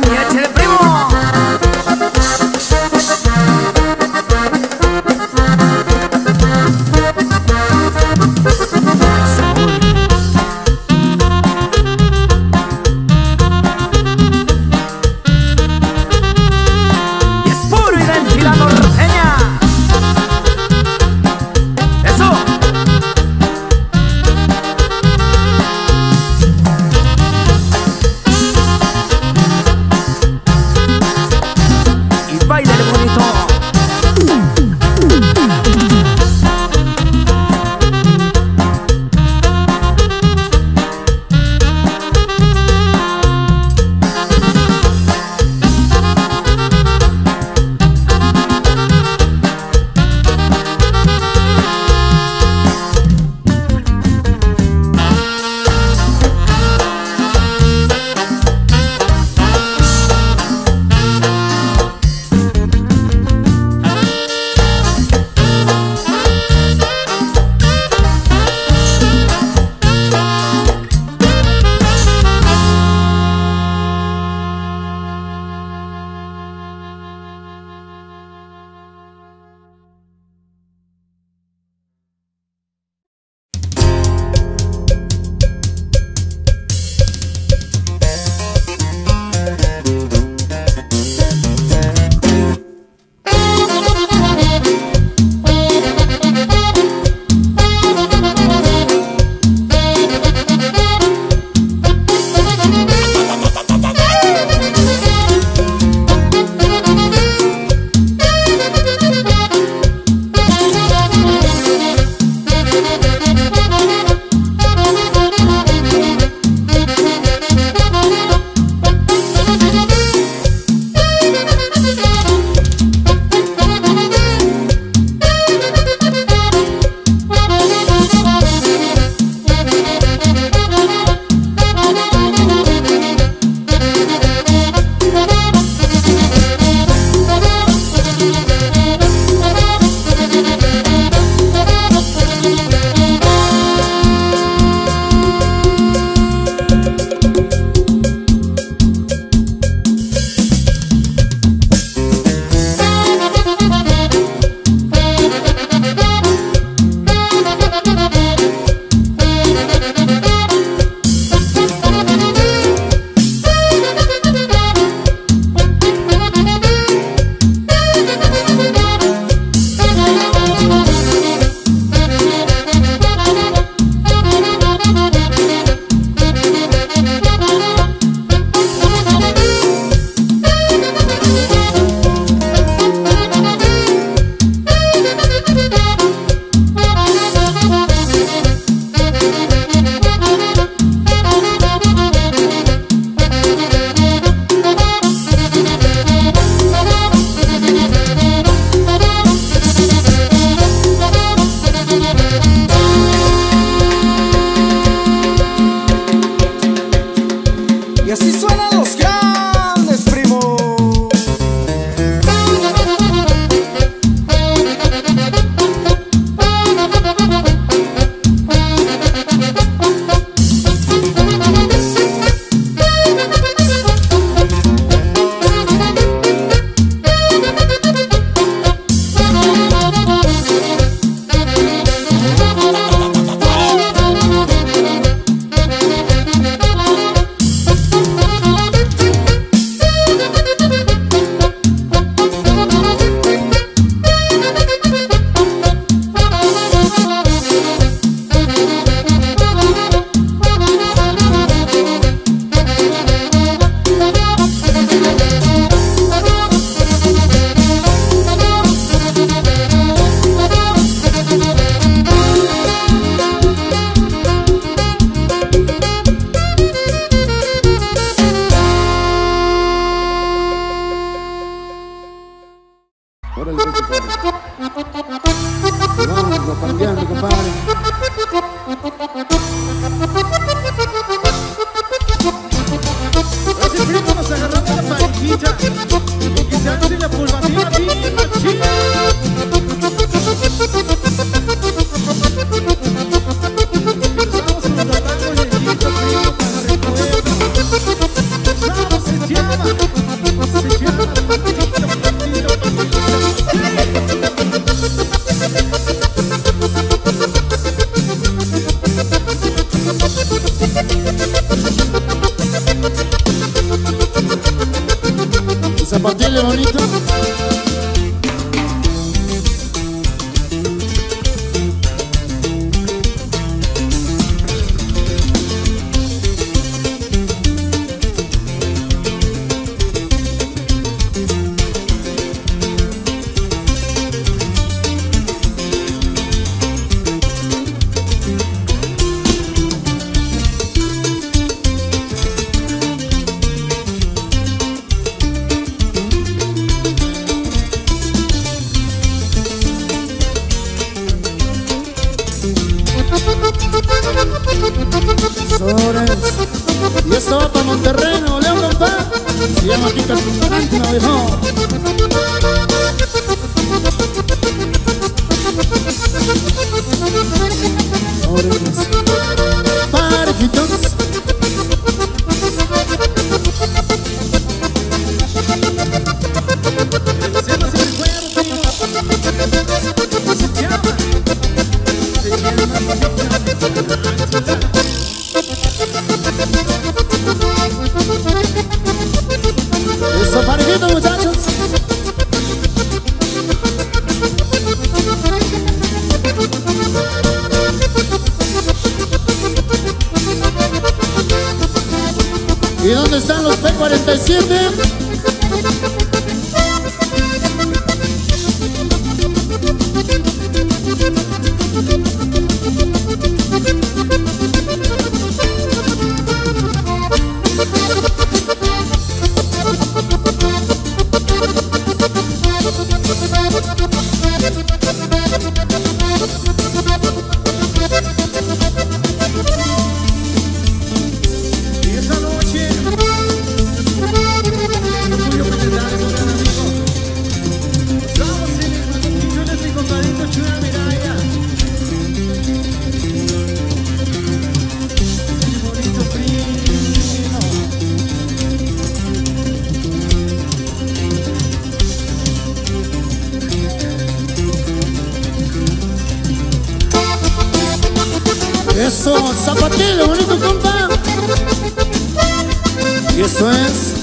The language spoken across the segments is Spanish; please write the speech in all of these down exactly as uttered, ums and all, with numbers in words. mami, échale, primo. Y es puro y de enchilada norteña. Eso. Y baila el bonito. Vamos, se llama de Soto, Monterreno, León, compadre. Se llama Kika Tuntantino, viejo. Parejitos. Se llama así el cuerpo, tío. Se llama. Se llama. Se llama. Eso, parejitos, muchachos. ¿Y dónde están los P cuarenta y siete? Eso, zapatilo, bonito compa. Y eso es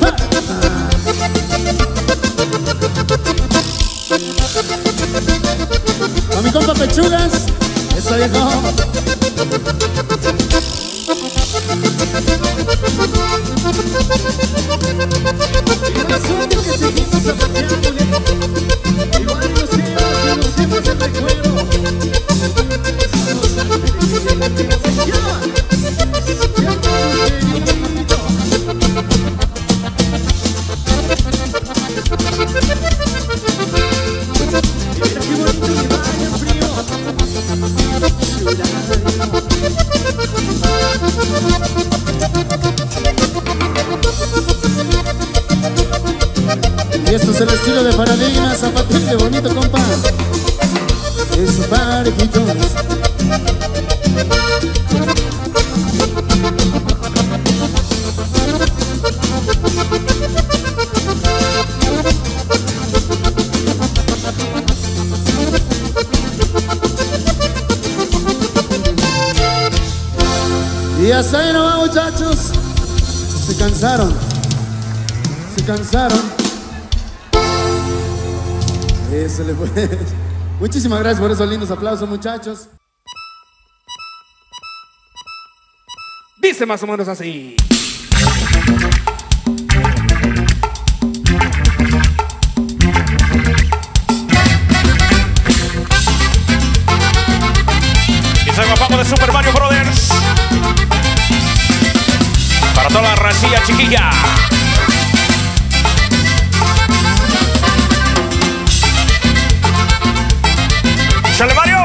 ah. A mi compa Pechugas. Eso llegó. Y esto es el estilo de Paradigma, zapatito bonito, compa. Esos parejitos. Y hasta ahí nomás, muchachos. Se cansaron. Se cansaron. Eso le fue. Muchísimas gracias por esos lindos aplausos, muchachos. Dice más o menos así. Y soy papá de Super Mario Brothers. Para toda la racilla chiquilla. ¡Sale Mario!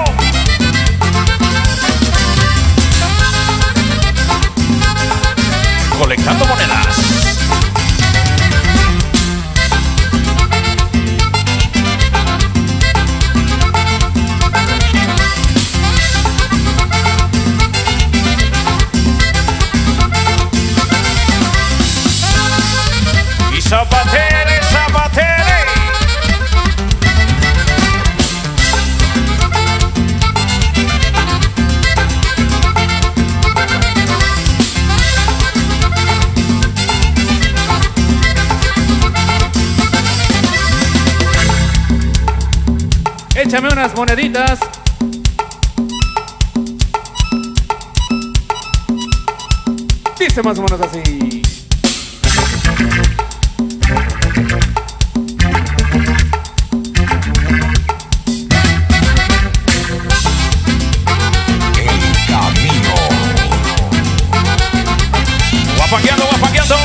Colectando monedas. Y zapatere, zapatere. Échame unas moneditas. Dice más o menos así. El camino. Guapaqueando, guapaqueando.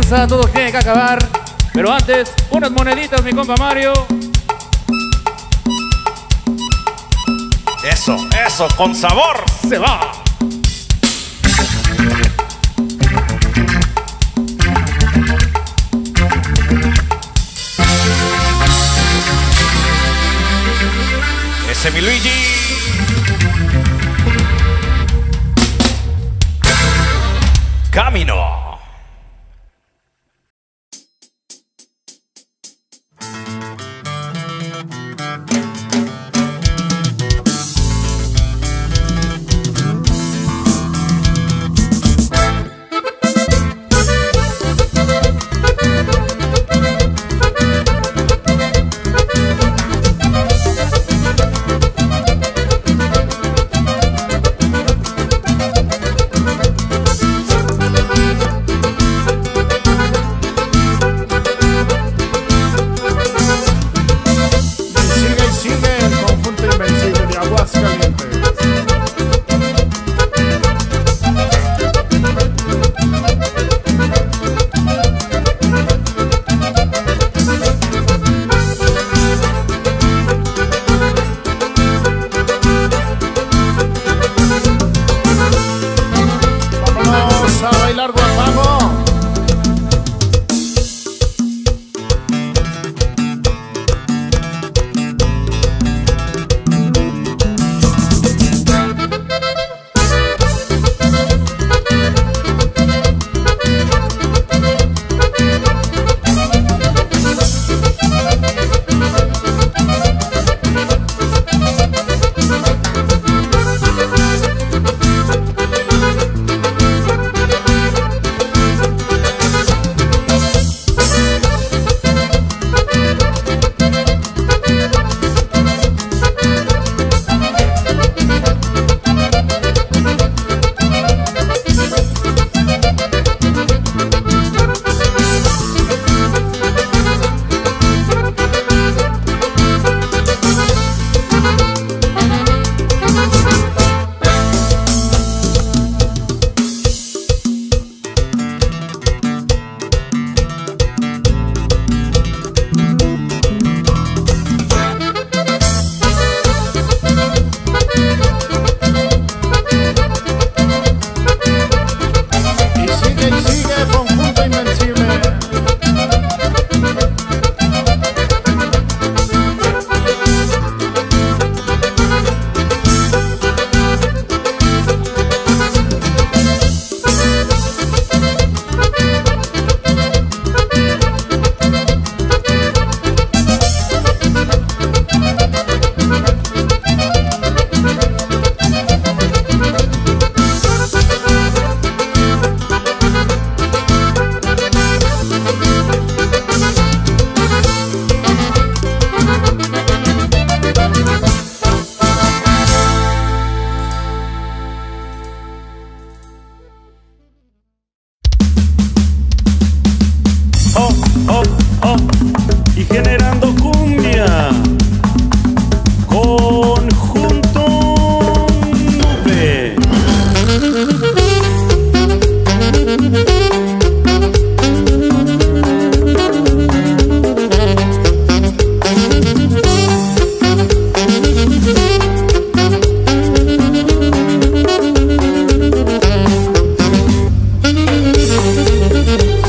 comienza, todo tiene que acabar. Pero antes, unas moneditas, mi compa Mario. Eso, eso, con sabor se va. Ese mi Luigi. Camino.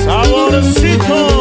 Saborcito.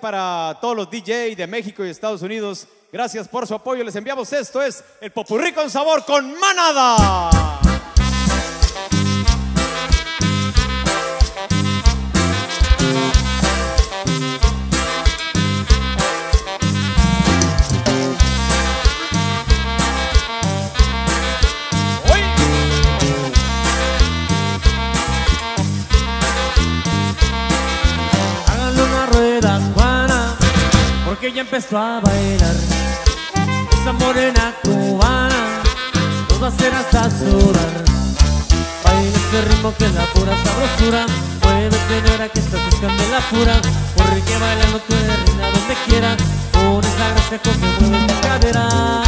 Para todos los D J de México y Estados Unidos, gracias por su apoyo. Les enviamos esto, es el Popurrí con Sabor con Manada. Ella empezó a bailar, esa morena cubana, todas eran hasta sudar. Baila este ritmo que es la pura sabrosura, puedes tener a que estás buscando la pura, porque bailando tú eres reina donde quiera, pones la gracia con que mueves tus caderas.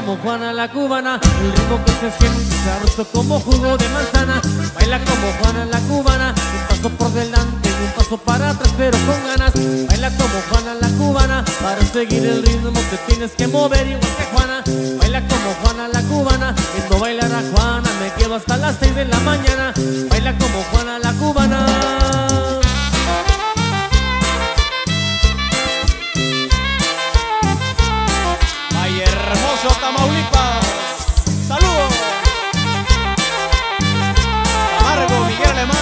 Como Juana la cubana, el ritmo que se siente sabroso como jugo de manzana. Baila como Juana la cubana, un paso por delante y un paso para atrás, pero con ganas. Baila como Juana la cubana, para seguir el ritmo te tienes que mover igual que Juana. Baila como Juana la cubana, viendo bailar a Juana me quedo hasta las seis de la mañana. Baila como Juana la cubana. Tamaulipas, saludos. Amargo, Miguel Alemán,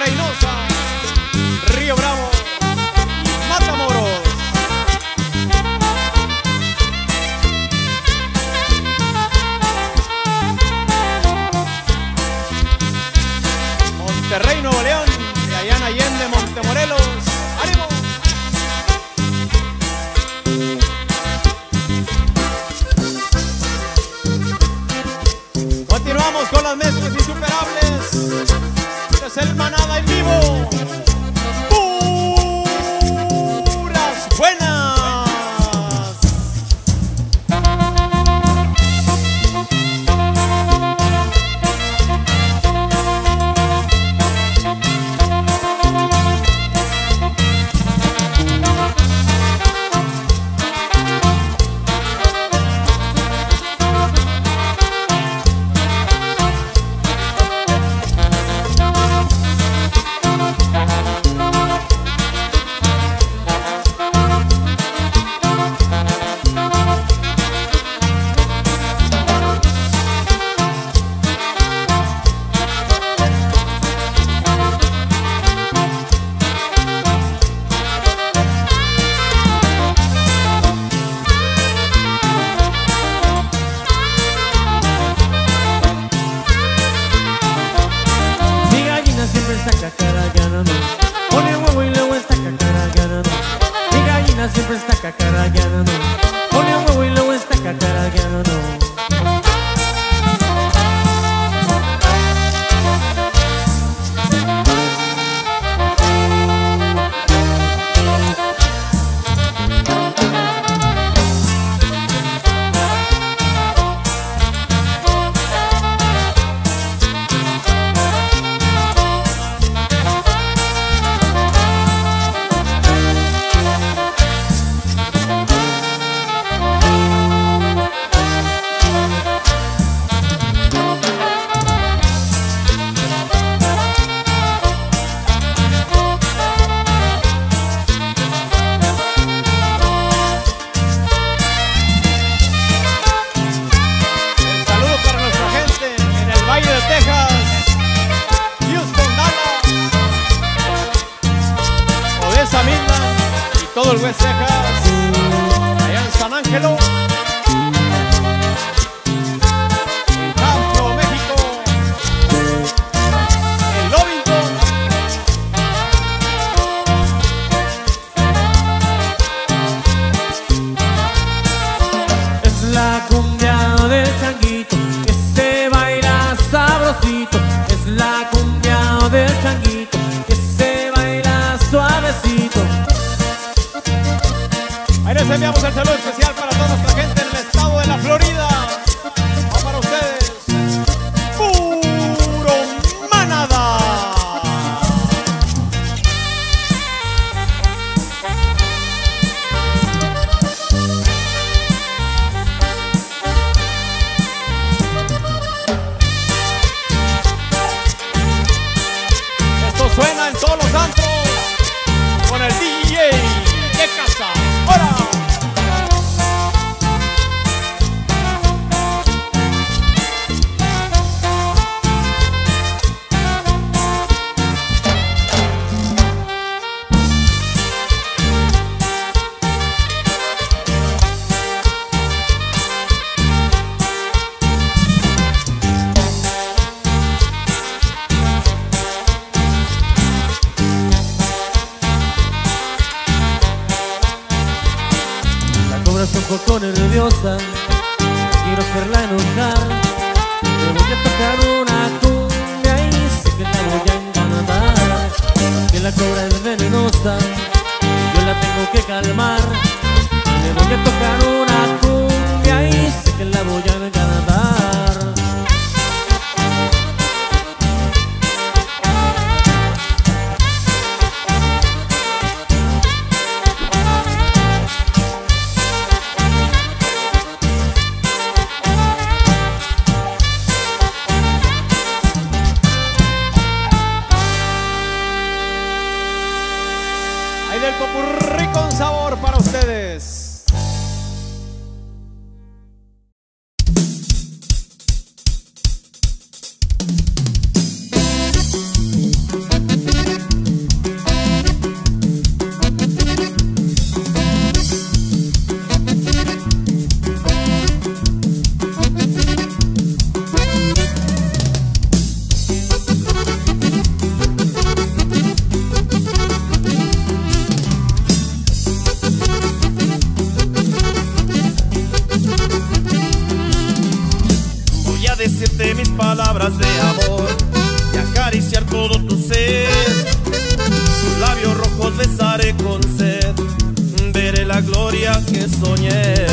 Reynosa, Río Bravo y Matamoros. Monterrey, Nuevo León, de Ayana Allende, Montemorelos. ¡Ánimo! Con las mezclas insuperables, este es el Manada en vivo. ¡Puras buenas! todo el West Texas, allá en San Ángelo, en Castro, México, en Lovington. Es la cumbia del changuito, que se baila sabrosito. Es la cumbia del changuito, que se baila suavecito. Ahí les enviamos el saludo especial para toda nuestra gente en el estado de la Florida. Va para ustedes, Puro Manada. Esto suena en todos los santos con el D J de casa. ¡Hola! Un poco nerviosa, quiero hacerla enojar. Le voy a tocar una cumbia y sé que la voy a encantar. Es que la cobra es venenosa, yo la tengo que calmar. Le voy a tocar una cumbia y sé que la voy a encantar. El popurrí con sabor para ustedes. Decirte mis palabras de amor y acariciar todo tu ser. Tus labios rojos besaré con sed, veré la gloria que soñé.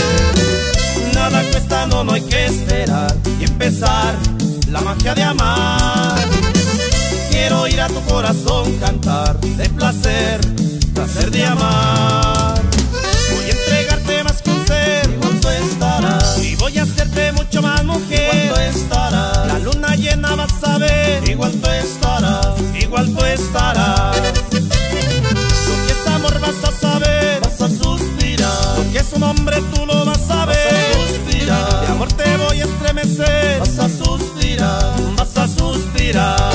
Nada cuesta, no, no hay que esperar y empezar la magia de amar. Quiero oír a tu corazón cantar de placer, placer de amar. Voy a entregarte más que un ser, y cuánto estarás, y voy a hacerte mucho más mujer. Estarás. La luna llena vas a ver, igual tú estarás, igual tú estarás. Lo que es amor vas a saber, vas a suspirar. Lo que es un hombre tú lo vas a ver, vas a suspirar. De amor te voy a estremecer, vas a suspirar, vas a suspirar.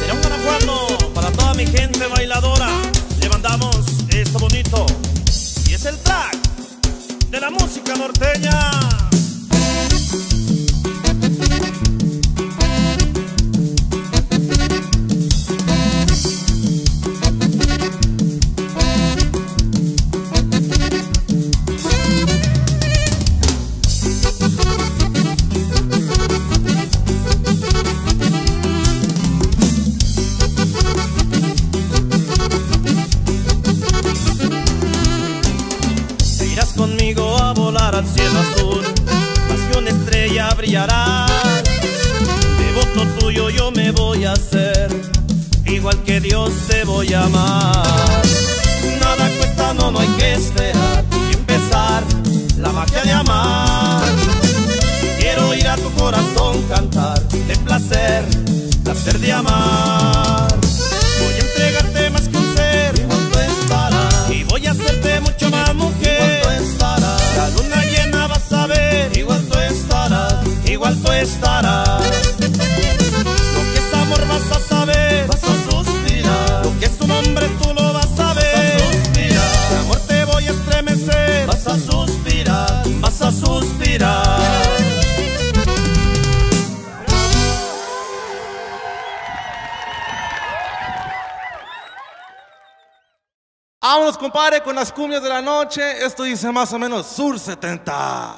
De un Guanajuato, para toda mi gente bailadora, le mandamos esto bonito. Y es el track de la música norteña. Al cielo azul, más que una estrella brillará. Devoto tuyo yo me voy a hacer, igual que Dios te voy a amar. Nada cuesta, no, no hay que esperar y empezar la magia de amar. Quiero oír a tu corazón cantar de placer, placer de amar. Voy a entregarte más que un ser, y cuánto estarás, y voy a hacerte mucho más mujer. La luna llena vas a ver, igual tú estarás, igual tú estarás. Lo que es amor vas a saber, vas a suspirar. Lo que es un hombre tú lo vas a ver, Vámonos, compadre, con las cumbias de la noche. Esto dice más o menos Sur setenta.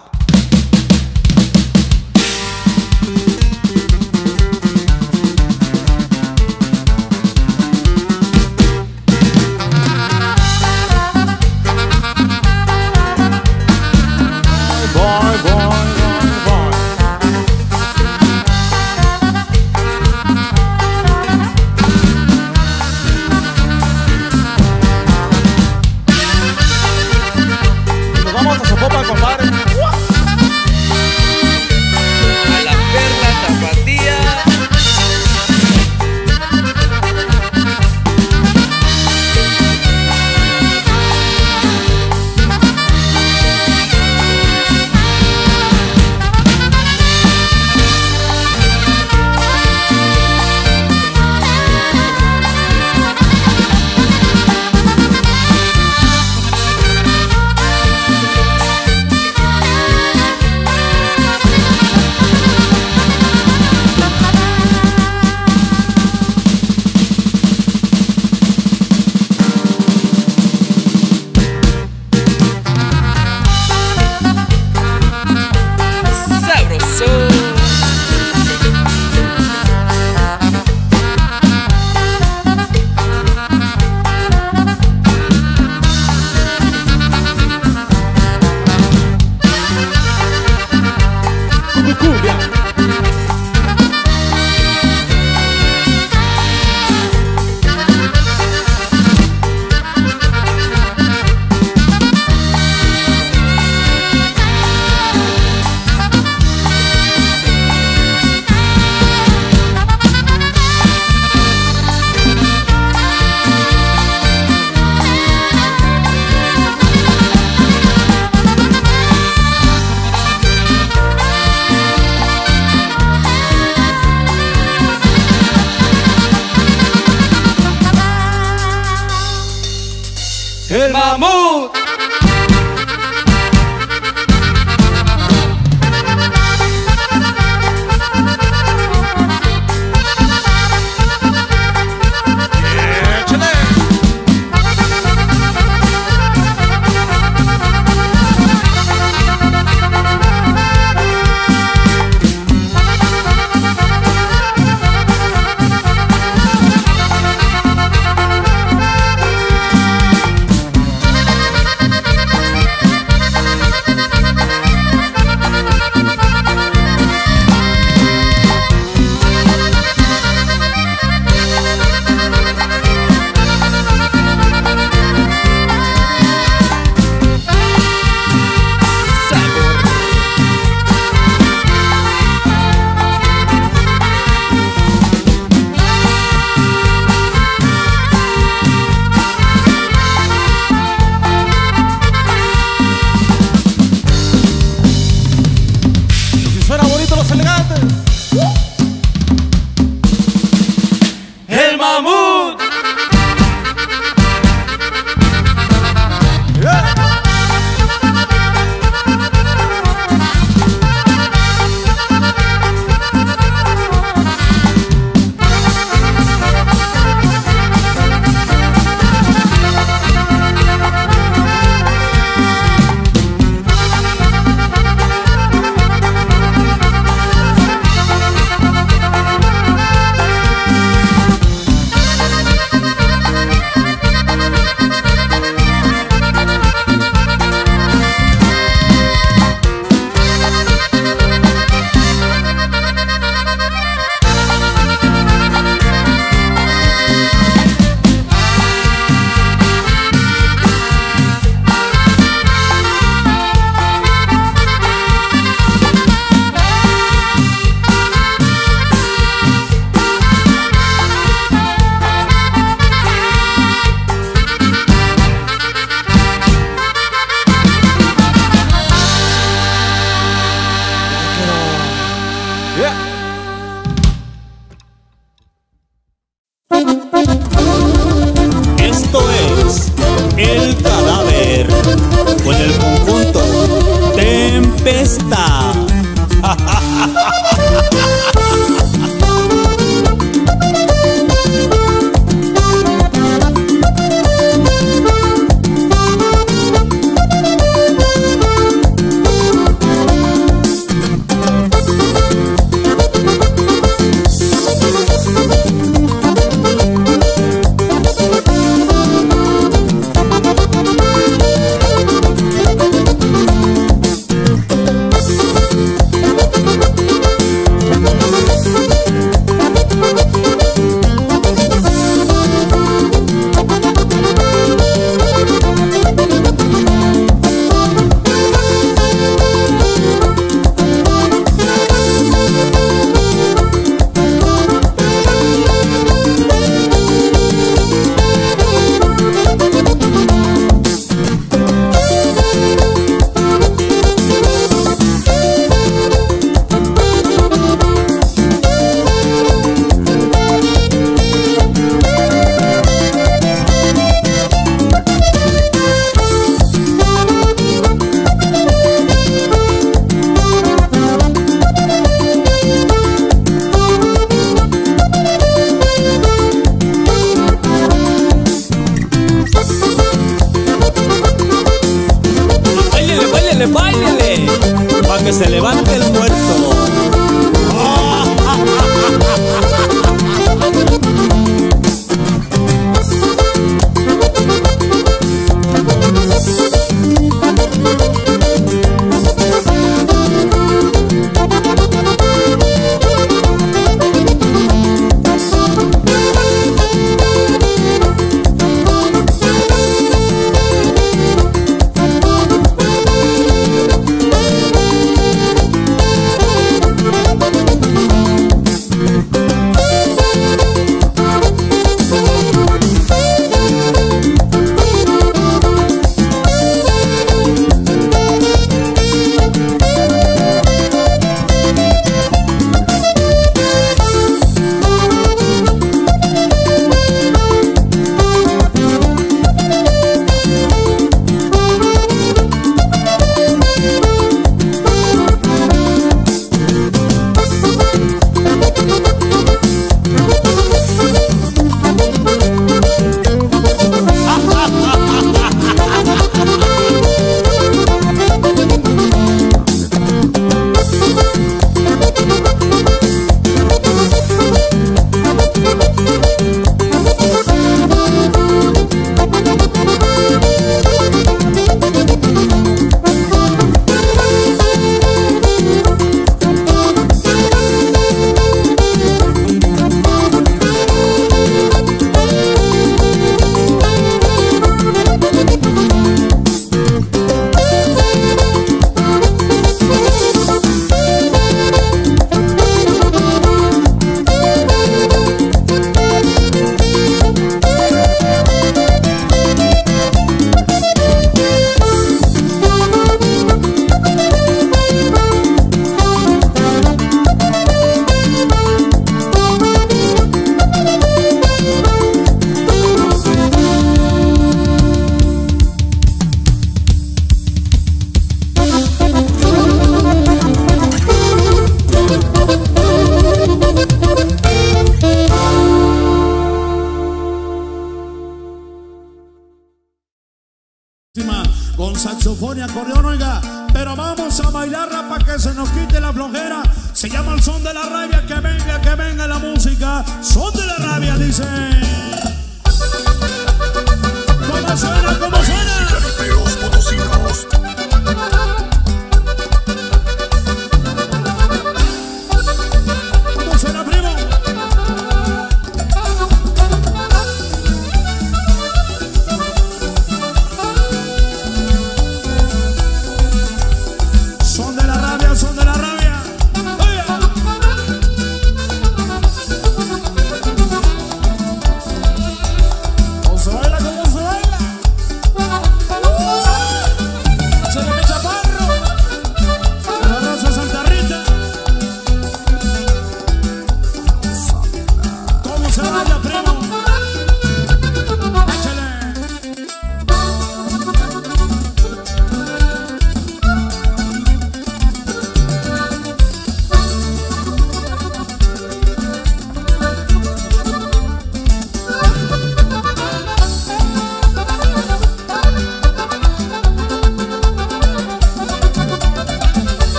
se levante el muerto.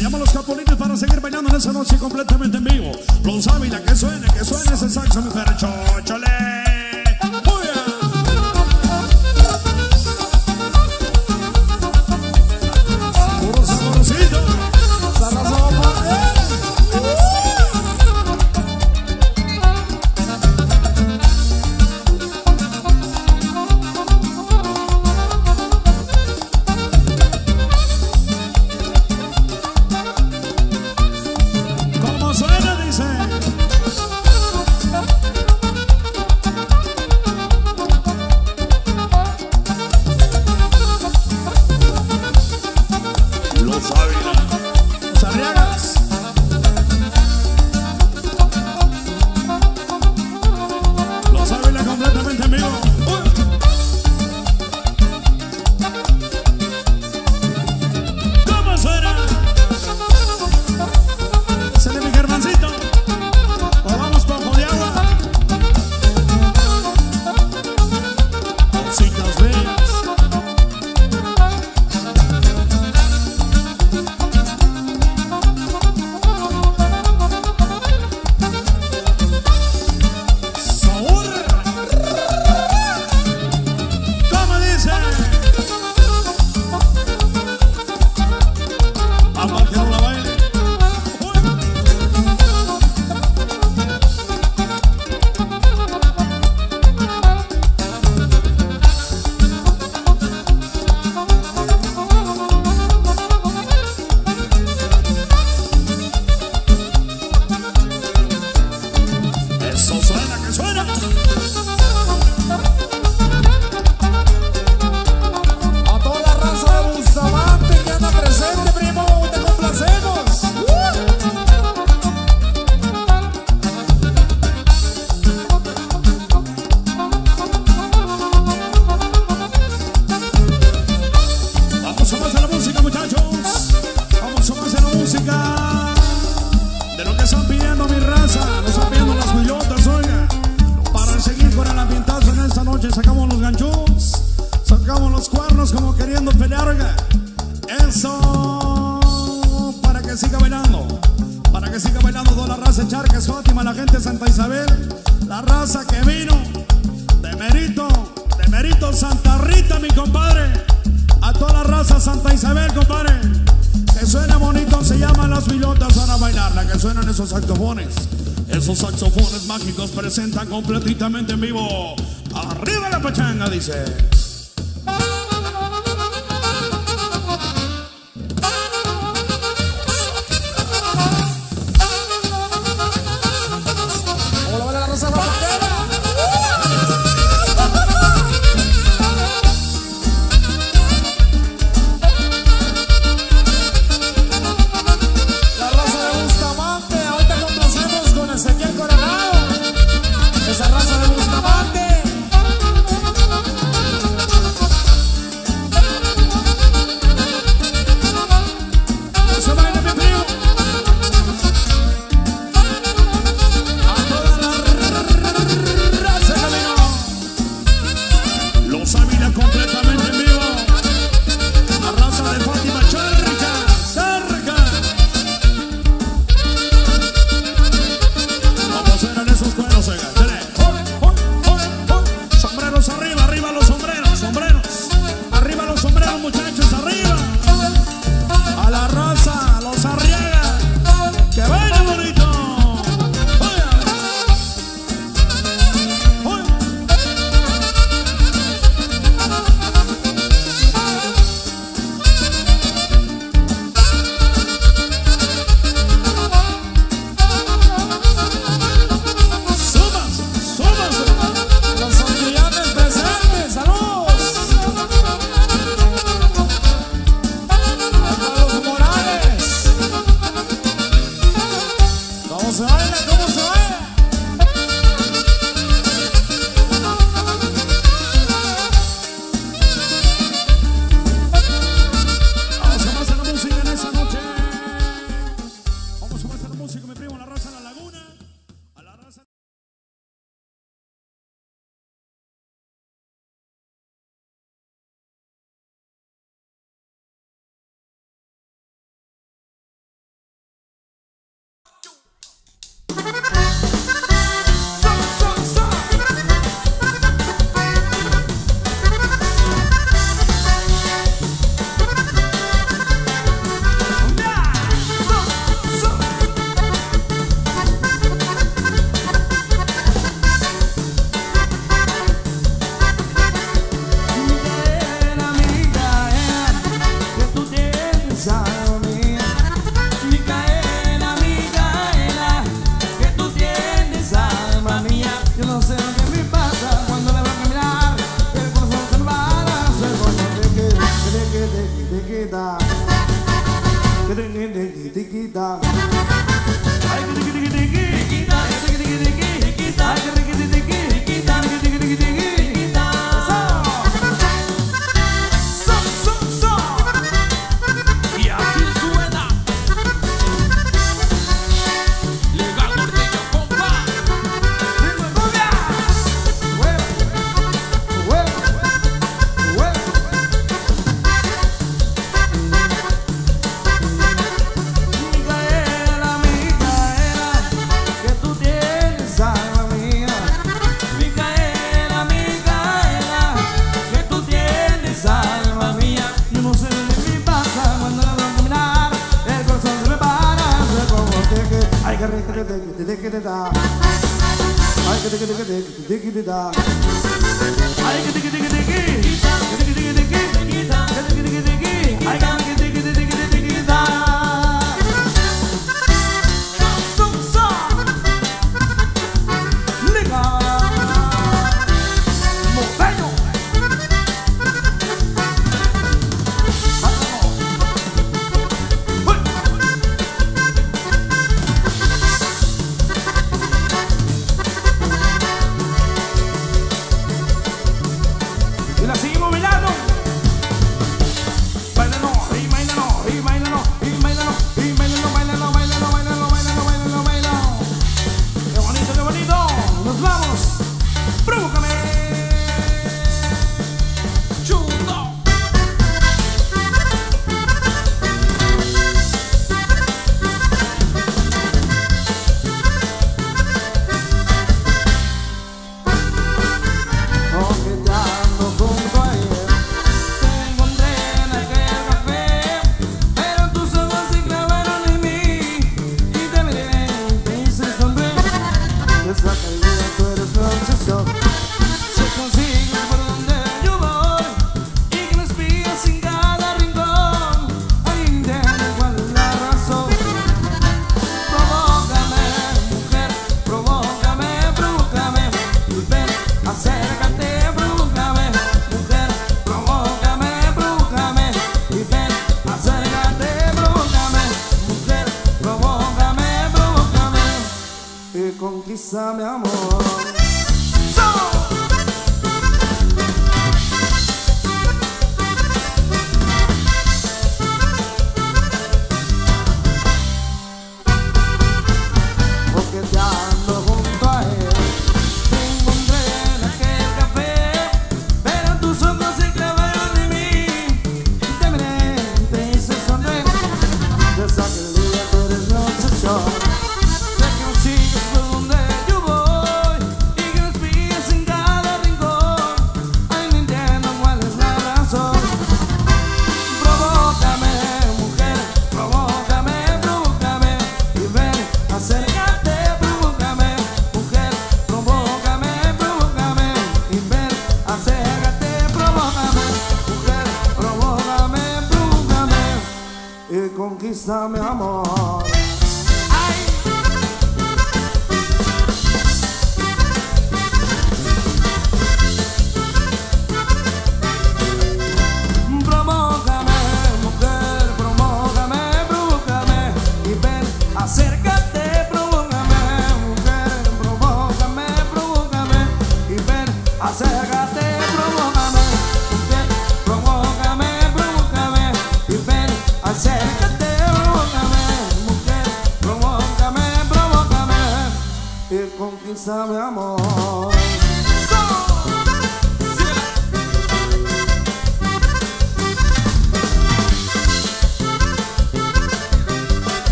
Se llaman Los Capulines para seguir bailando en esa noche completamente en vivo. Los Ávila, que suene, que suene ese saxo, mujer, chóchale. Presentan completamente en vivo. Arriba la pachanga, dice.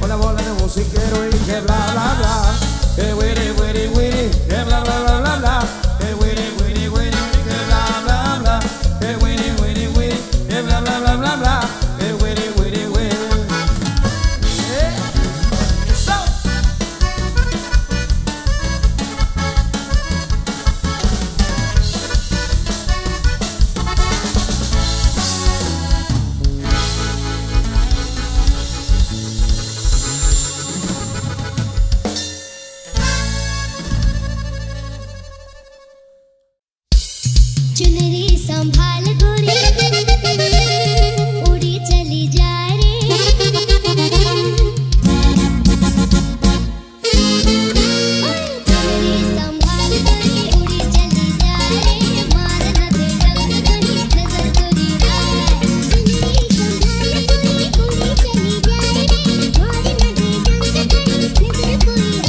con la bola de musiquero y que bla bla bla, que wiri wiri wiri, que bla bla bla bla bla, que wiri wiri wiri, que bla bla bla, que wiri wiri wiri, que bla bla bla bla bla, que wiri wiri wiri. Eso. चुनरी संभाल गोरी उड़ी चली जा रे, चुनरी संभाल गोरी उड़ी चली जा रे, मारन दे डंग गोरी नजर गोरी आए, चुनरी संभाल गोरी उड़ी चली जा रे, मारन दे डंग गोरी नजर गोरी आए, देख देख पगला फिसल जाए। चुनरी संभाल उड़ी चली जाए, मारन दे डंग नजर गोरी आए, चुनरी संभाल उड़ी चली जाए, मारन दे डंग नजर गोरी आए।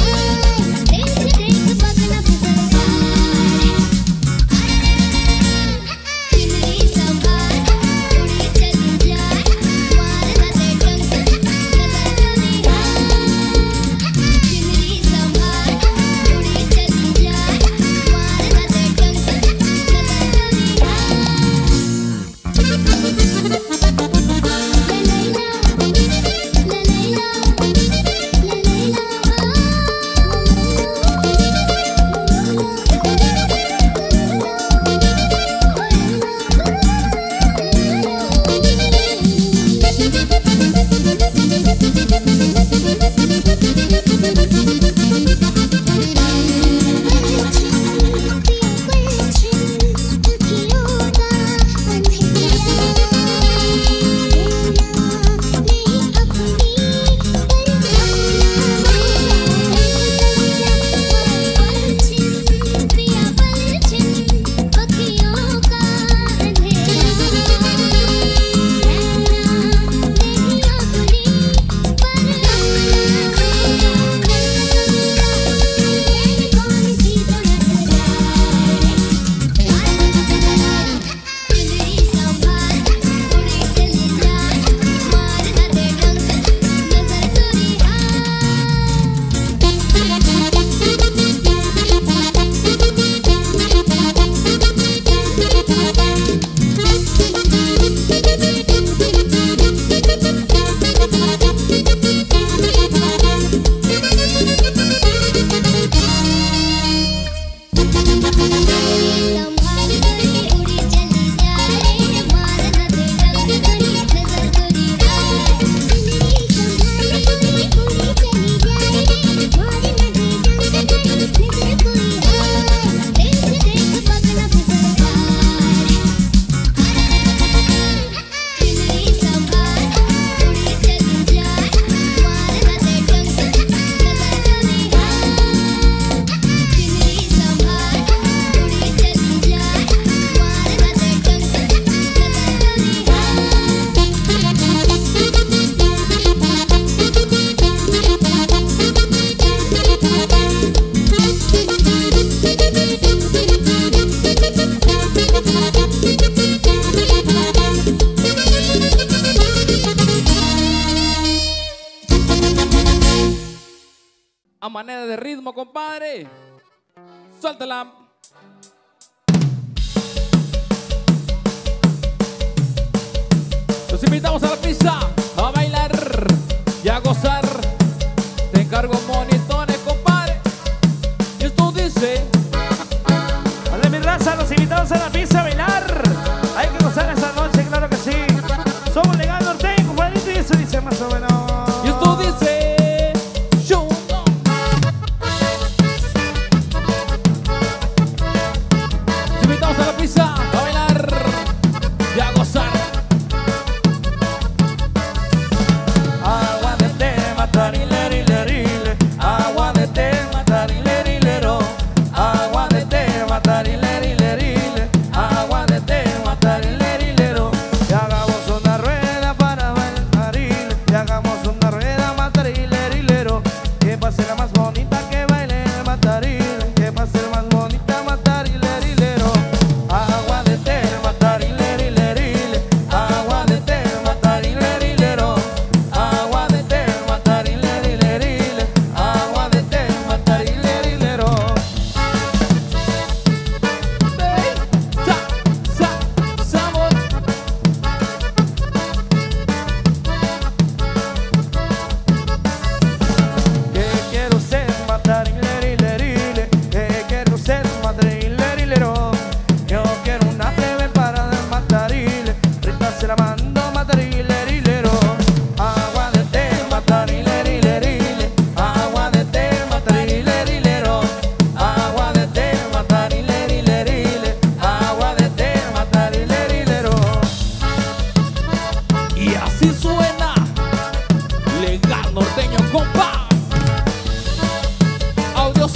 A manera de ritmo, compadre. Suéltala. Los invitamos a la pista a bailar y a gozar. Te encargo monitones, compadre. Y esto dice... Hola, mi raza, los invitamos a la pista a bailar. Hay que gozar esta noche, claro que sí. Somos Legal Norteño, compadrito, y eso dice más o menos. Y esto dice... Yo. Los invitamos a la pista a bailar y a gozar. Agua de té, matarile, rile, rile.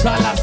alas.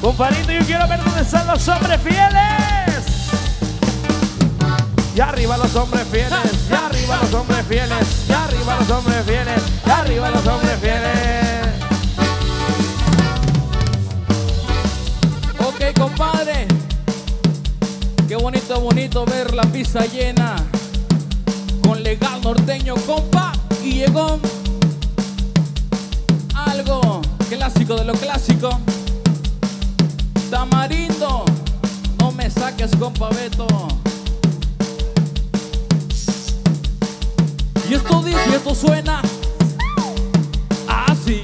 Comparito, yo quiero ver dónde están los hombres fieles. y arriba los hombres fieles, y arriba los hombres fieles, y arriba los hombres fieles, y arriba los hombres fieles. Ok, compadre, qué bonito, bonito ver la pista llena con legal norteño, compa, y llegó algo clásico de lo clásico. Tamarindo, no me saques, compa Beto. Y esto dice, y esto suena así.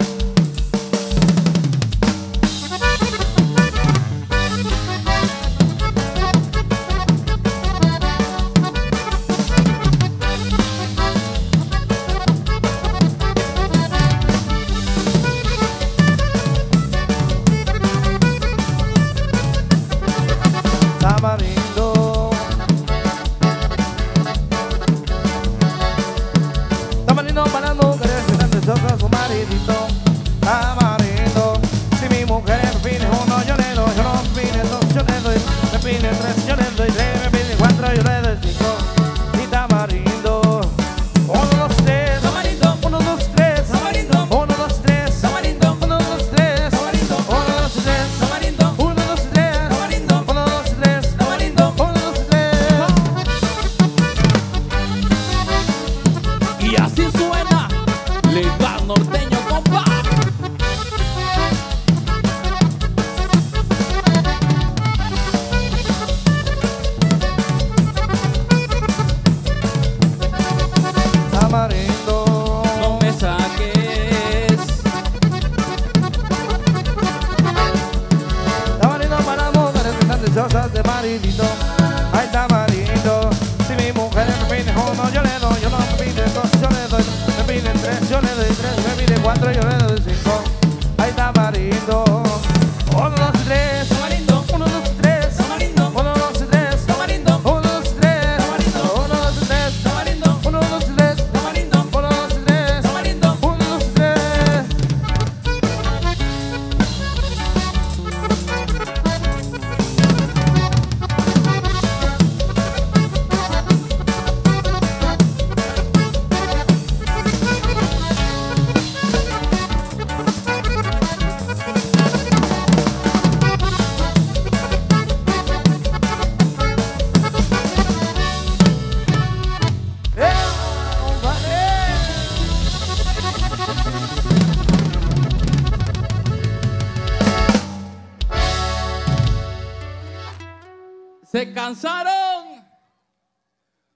¿Se cansaron?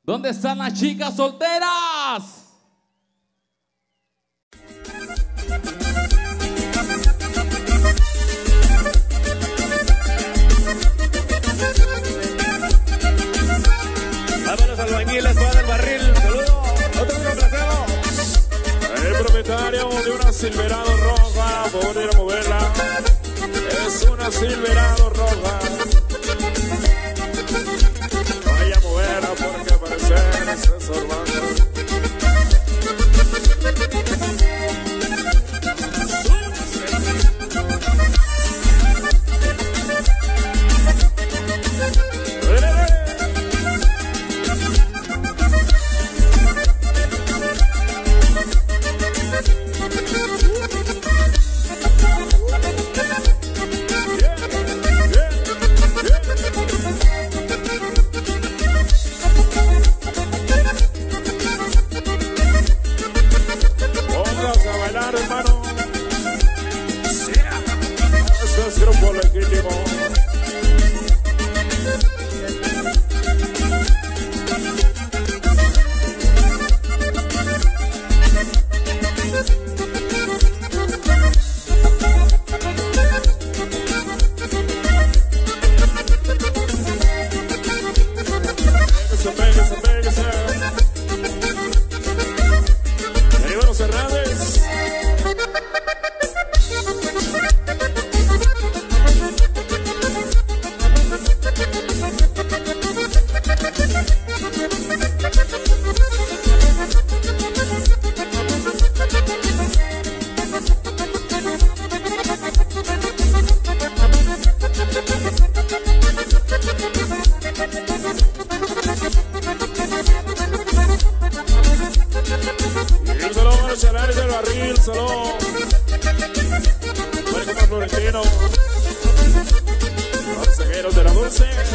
¿Dónde están las chicas solteras? Vámonos al bañil, la espada del barril. Saludo, otro plateado. El propietario de una Silverado roja, poder ir a moverla. Es una Silverado roja. Vaya a moverla porque parece que se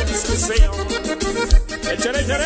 discusión. Échale, échale.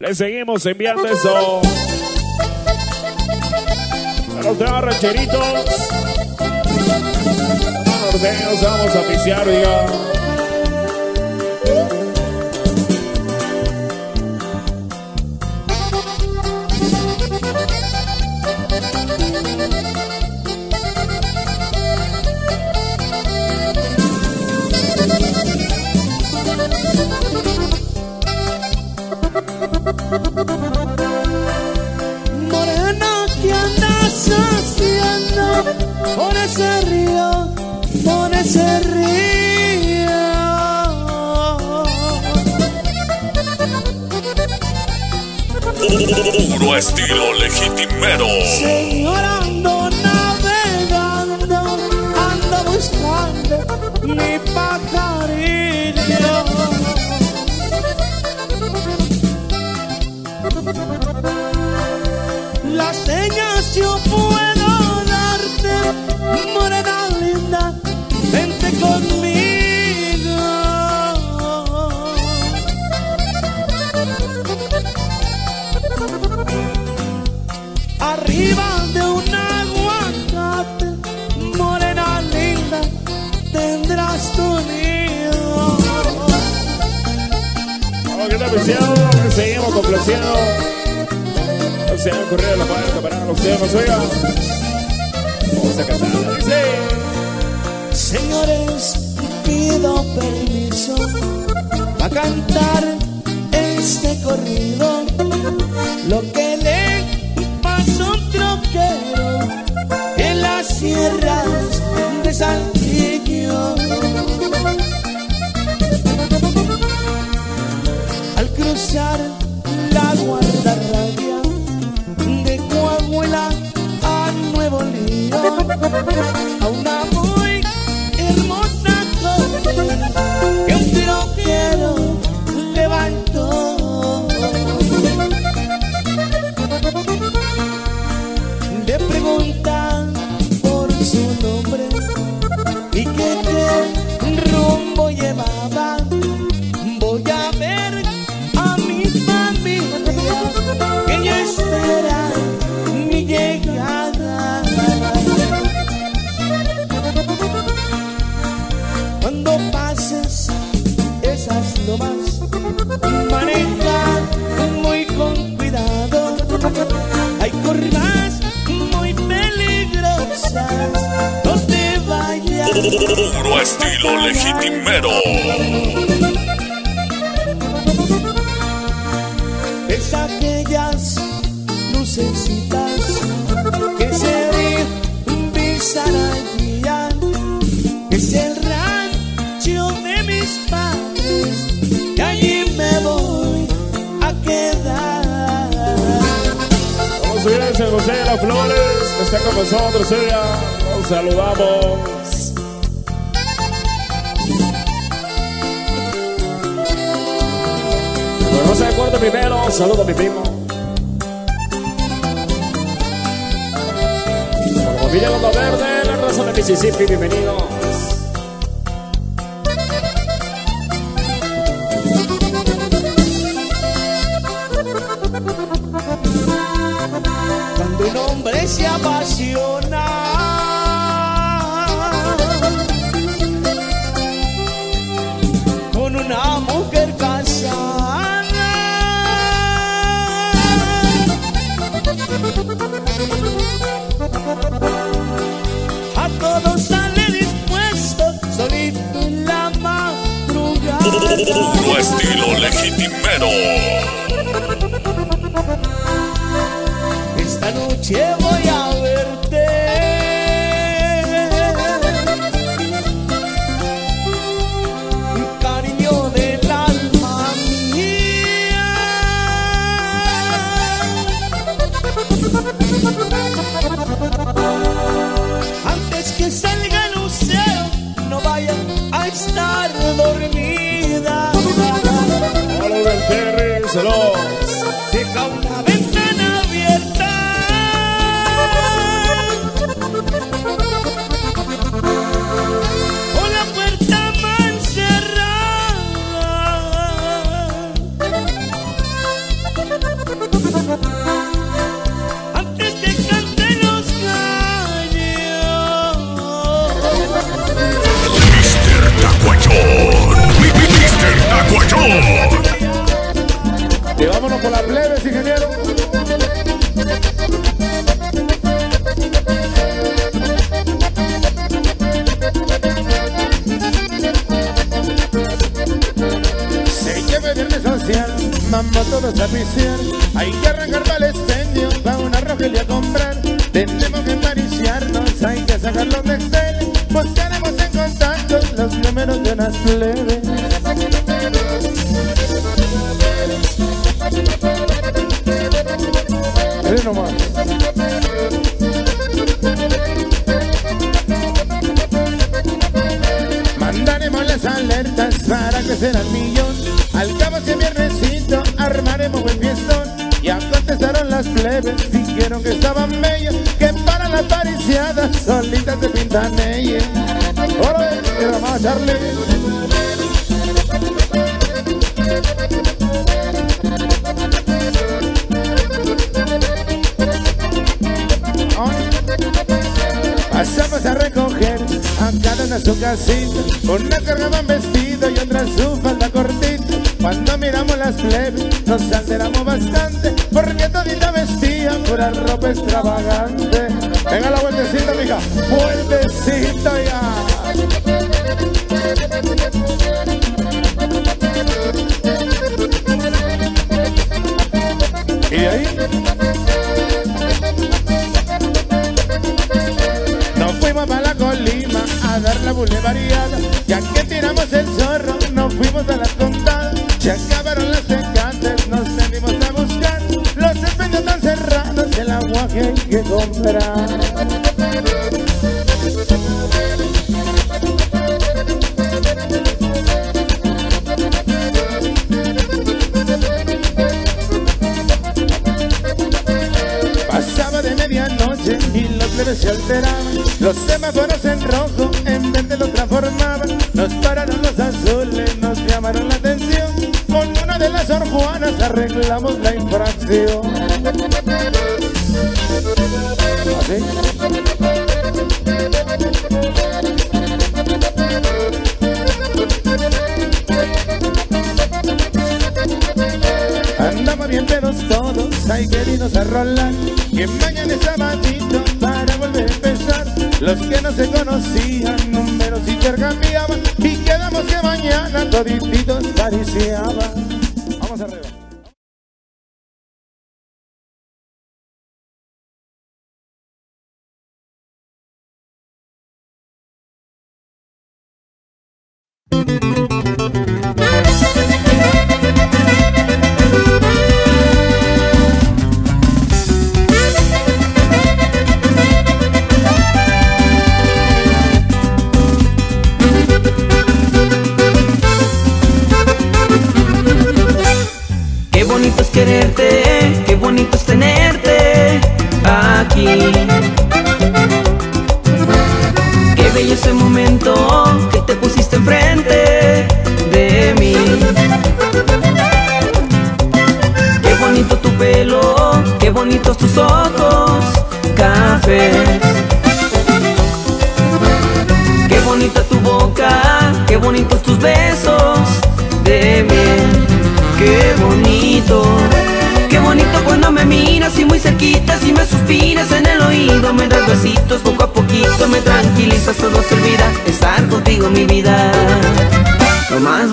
Le seguimos enviando eso a los demás rancheritos. Norteños, vamos a oficiar, diga. Morena, ¿qué andas haciendo por ese río, por ese río? Puro estilo legitimero. Señora, ando navegando, ando buscando mi pajarillo. Las señas yo puedo darte, morena linda, vente conmigo. Arriba de un aguacate, morena linda, tendrás tu nido. Vamos, que está apreciado, seguimos complaciendo. Se han corrido la barca para los temas, oiga. Vamos a cantarla, sí. Señores, pido permiso para cantar este corrido. Lo que le pasó un troquero en las sierras de Saltillo. Al cruzar la guardarraya a Nuevo León, a una muy hermosa joven que un troquero levantó. Le preguntan por su nombre y que qué rumbo llevaba. Voy a ver a mi familia que ya espera mi llegada. Cuando pases esas lomas, maneja muy con cuidado. Hay curvas muy peligrosas, no te vayas. Puro estilo legitimero. Es aquellas lucecitas que se divisan al día, es el rancho de mis padres y allí me voy a quedar. Vamos a ir a San José de las Flores, que está con nosotros, ella. Nos saludamos. Bueno, no se acuerda primero, saludo a mi primo. Mira Boca Verde, la raza de Mississippi, bienvenidos. Cuando un hombre se apasiona, con una mujer casada, a todos sale dispuesto, solito en la madrugada. Puro estilo legitimero. Esta noche voy a verte, cariño del alma mía. Antes que salga el lucero, no vayan a estar dormida. Deja una ventana abierta o la puerta mal cerrada. Y vámonos con las plebes, ingeniero. Sé que viernes social, mamá todos a viciar. Hay que arrancar para el expendio, pa' una rogelia a comprar. Tenemos que empariciarnos, hay que sacar los de Excel. Buscaremos en contacto los números de unas plebes. Miren nomás. Mandaremos las alertas para que será el millón. Al cabo ese viernesito armaremos buen fiestón. Ya contestaron las plebes, dijeron que estaban bellas, que para las pariciadas solitas se pintan ellas. ¡Ore! ¡Que la más, Charlie! Pasamos a recoger a cada una su casita. Una cargaban vestido y otra su falda cortita. Cuando miramos las plebes nos alteramos bastante, porque todita vestían pura ropa extravagante. Venga la vueltecita, mija, vueltecita ya. Y ahí para la Colima a dar la bulevariada, ya que tiramos el zorro nos fuimos a las contadas. Se acabaron las tecates, nos venimos a buscar, los empeños están cerrados, el agua que hay que comprar. Pasaba de medianoche y los plebes se alteraban. Los semáforos en rojo, en verde los transformaban. Nos pararon los azules, nos llamaron la atención. Con una de las orjuanas arreglamos la infracción. ¿Así? Andamos bien pedos todos, hay queridos a rolar, que mañana es sabadito para volver a empezar. Los que no se conocían, números intercambiaban, y quedamos que mañana todititos pariciaban. Vamos arriba. Poco a poquito me tranquiliza, todo se olvida. Estar contigo, mi vida, lo más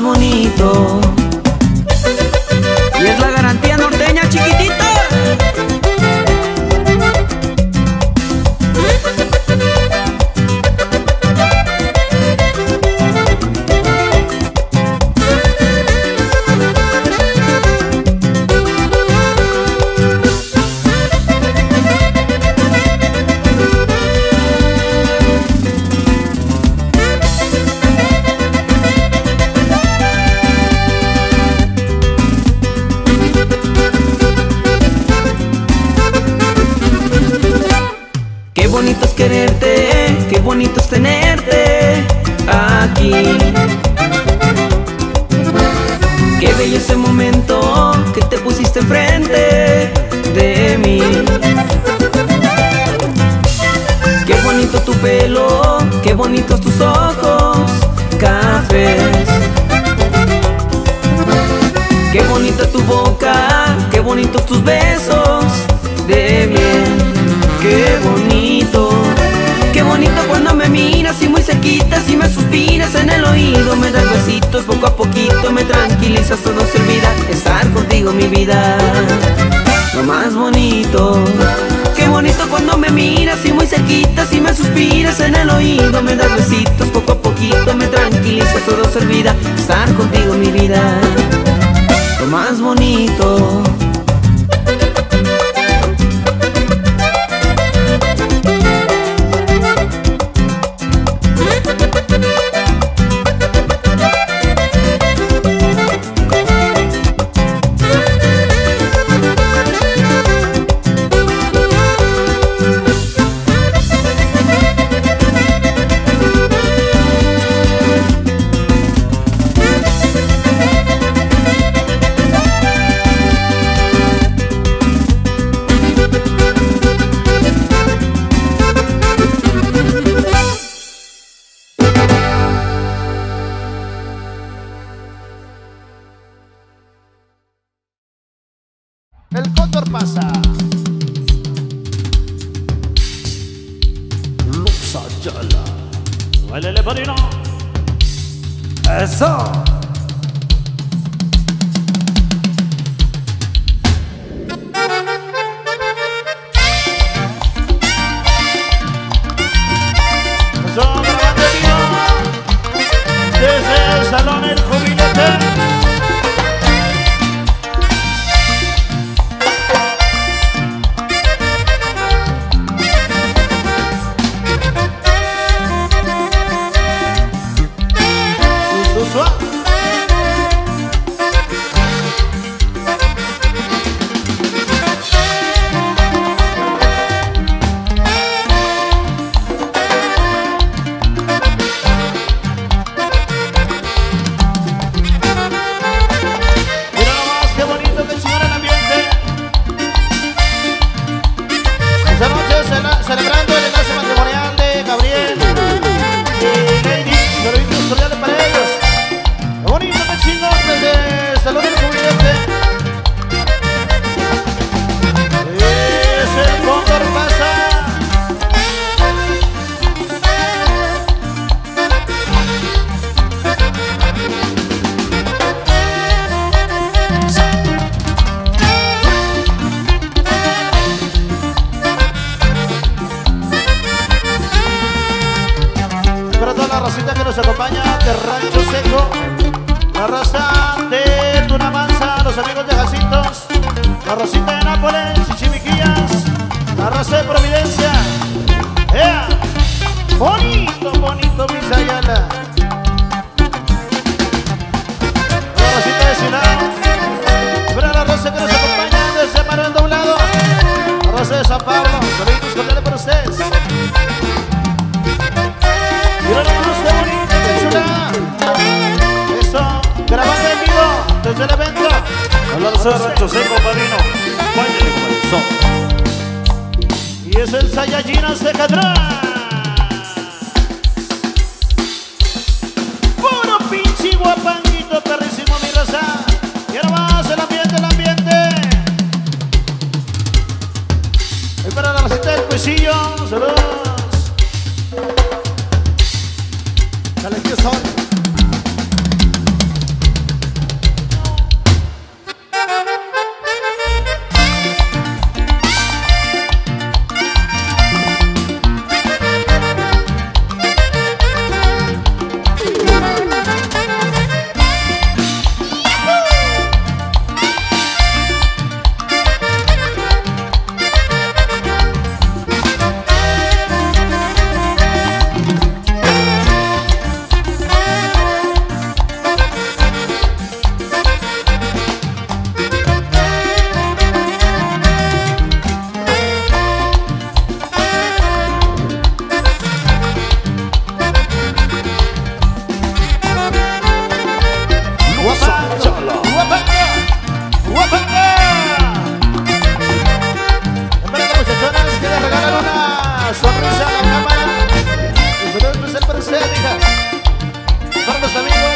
bonito. Y es la garantía norteña, chiquitita. Qué bonitos tus besos de miel. Qué bonito, qué bonito cuando me miras y muy cerquita, si me suspiras en el oído, me das besitos poco a poquito, me tranquilizas, todo se olvida, estar contigo mi vida. Lo más bonito, qué bonito cuando me miras y muy cerquita, si me suspiras en el oído, me das besitos poco a poquito, me tranquilizas, todo se olvida, estar contigo mi vida. Lo más bonito.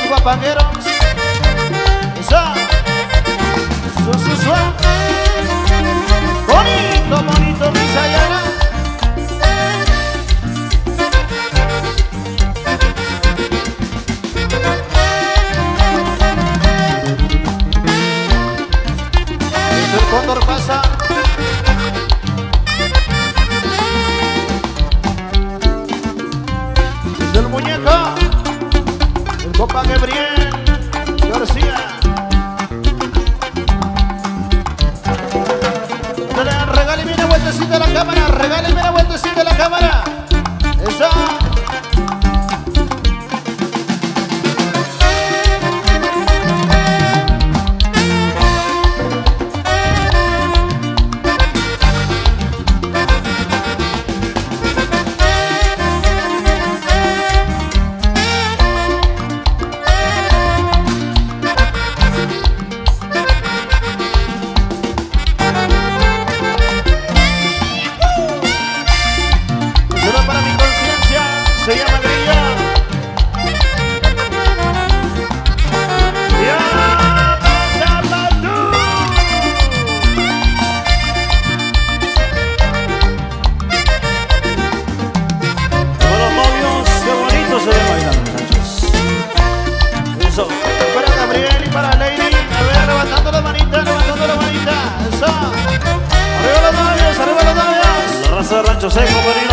Guapangueros, eso, eso, eso, eso. pasa? Desde el muñeco, el compa Gabriel García. Regáleme una vueltecita a la cámara, regáleme una vueltecita a la cámara. Eso. Yo sé, compañero.